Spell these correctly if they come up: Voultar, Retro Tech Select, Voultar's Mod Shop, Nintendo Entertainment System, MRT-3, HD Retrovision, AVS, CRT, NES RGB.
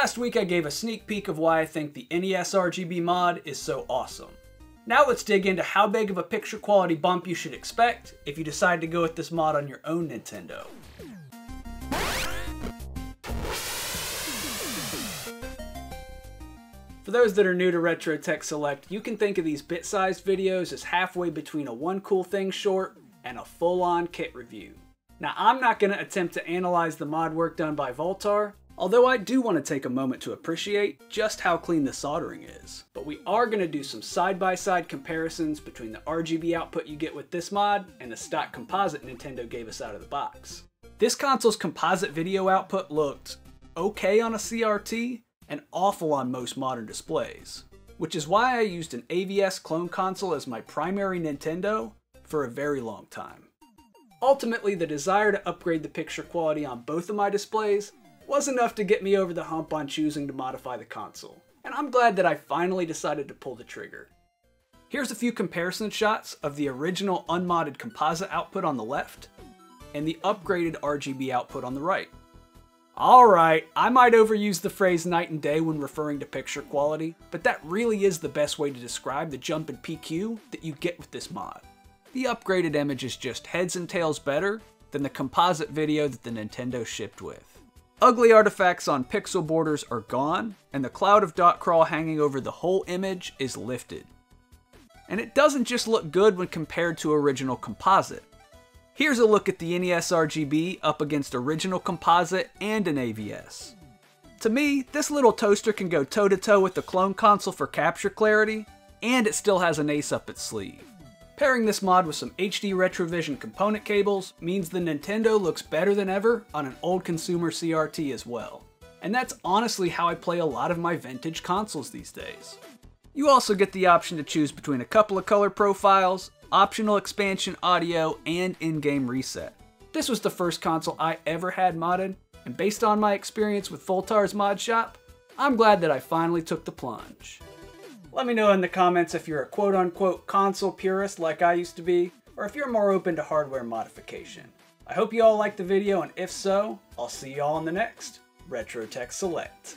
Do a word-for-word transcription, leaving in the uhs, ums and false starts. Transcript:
last week I gave a sneak peek of why I think the N E S R G B mod is so awesome. Now let's dig into how big of a picture quality bump you should expect if you decide to go with this mod on your own Nintendo. For those that are new to Retro Tech Select, you can think of these bit-sized videos as halfway between a one cool thing short and a full-on kit review. Now I'm not going to attempt to analyze the mod work done by Voultar, although I do want to take a moment to appreciate just how clean the soldering is. But we are going to do some side-by-side comparisons between the R G B output you get with this mod and the stock composite Nintendo gave us out of the box. This console's composite video output looked okay on a C R T and awful on most modern displays, which is why I used an A V S clone console as my primary Nintendo for a very long time. Ultimately, the desire to upgrade the picture quality on both of my displays was enough to get me over the hump on choosing to modify the console, and I'm glad that I finally decided to pull the trigger. Here's a few comparison shots of the original unmodded composite output on the left, and the upgraded R G B output on the right. Alright, I might overuse the phrase night and day when referring to picture quality, but that really is the best way to describe the jump in P Q that you get with this mod. The upgraded image is just heads and tails better than the composite video that the Nintendo shipped with. Ugly artifacts on pixel borders are gone, and the cloud of dot crawl hanging over the whole image is lifted. And it doesn't just look good when compared to original composite. Here's a look at the N E S R G B up against original composite and an A V S. To me, this little toaster can go toe-to-toe with the clone console for capture clarity, and it still has an ace up its sleeve. Pairing this mod with some H D Retrovision component cables means the Nintendo looks better than ever on an old consumer C R T as well. And that's honestly how I play a lot of my vintage consoles these days. You also get the option to choose between a couple of color profiles, optional expansion audio, and in-game reset. This was the first console I ever had modded, and based on my experience with Voultar's Mod Shop, I'm glad that I finally took the plunge. Let me know in the comments if you're a quote-unquote console purist like I used to be, or if you're more open to hardware modification. I hope you all liked the video, and if so, I'll see you all in the next Retro Tech Select.